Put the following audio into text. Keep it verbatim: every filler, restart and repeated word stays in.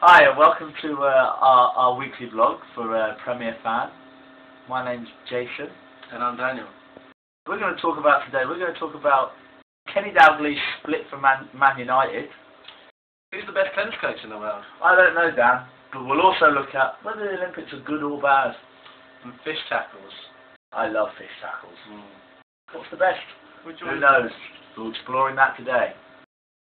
Hi and welcome to uh, our, our weekly vlog for uh, Premier Fan. My name's Jason. And I'm Daniel. We're going to talk about today, we're going to talk about Kenny Dalglish split from Man, Man United. Who's the best tennis coach in the world? I don't know, Dan, but we'll also look at whether the Olympics are good or bad. And fish tackles. I love fish tackles. Mm. What's the best? Who knows? We're exploring that today.